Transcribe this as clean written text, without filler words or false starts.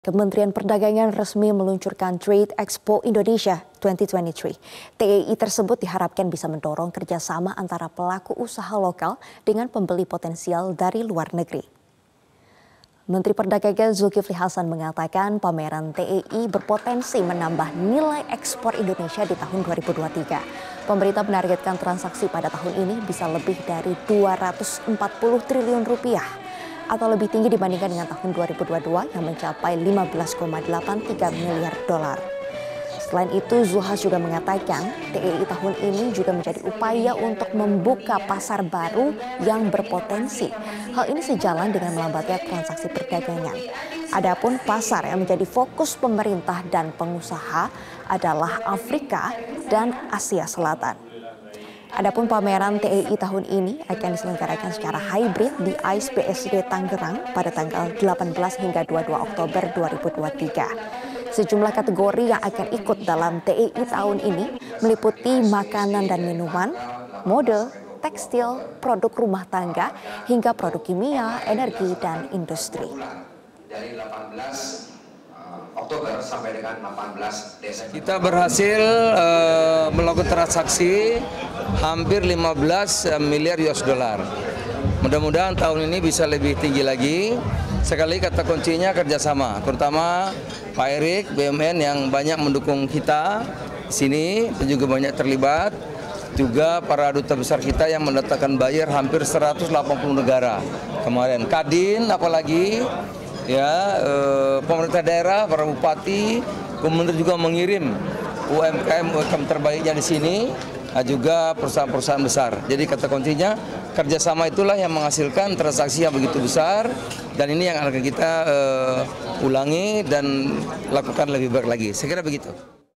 Kementerian Perdagangan resmi meluncurkan Trade Expo Indonesia 2023. TEI tersebut diharapkan bisa mendorong kerjasama antara pelaku usaha lokal dengan pembeli potensial dari luar negeri. Menteri Perdagangan Zulkifli Hasan mengatakan pameran TEI berpotensi menambah nilai ekspor Indonesia di tahun 2023. Pemerintah menargetkan transaksi pada tahun ini bisa lebih dari 240 triliun rupiah. Atau lebih tinggi dibandingkan dengan tahun 2022 yang mencapai 15,83 miliar dolar. Selain itu, Zulhas juga mengatakan TEI tahun ini juga menjadi upaya untuk membuka pasar baru yang berpotensi. Hal ini sejalan dengan melambatnya transaksi perdagangan. Adapun pasar yang menjadi fokus pemerintah dan pengusaha adalah Afrika dan Asia Selatan. Adapun pameran TEI tahun ini akan diselenggarakan secara hybrid di ICE BSD Tangerang pada tanggal 18 hingga 22 Oktober 2023. Sejumlah kategori yang akan ikut dalam TEI tahun ini meliputi makanan dan minuman, mode, tekstil, produk rumah tangga, hingga produk kimia, energi, dan industri. Dari 18 Oktober sampai dengan 18 Desember. Kita berhasil melakukan transaksi hampir 15 miliar US dollar. Mudah-mudahan tahun ini bisa lebih tinggi lagi. Sekali kata kuncinya kerjasama, terutama Pak Erik BUMN yang banyak mendukung kita sini, juga banyak terlibat. Juga para duta besar kita yang mendatangkan buyer hampir 180 negara kemarin. Kadin apalagi. Ya, pemerintah daerah, para bupati, kemudian juga mengirim UMKM terbaiknya di sini, juga perusahaan-perusahaan besar. Jadi kata kuncinya kerjasama itulah yang menghasilkan transaksi yang begitu besar, dan ini yang akan kita ulangi dan lakukan lebih baik lagi. Saya kira begitu.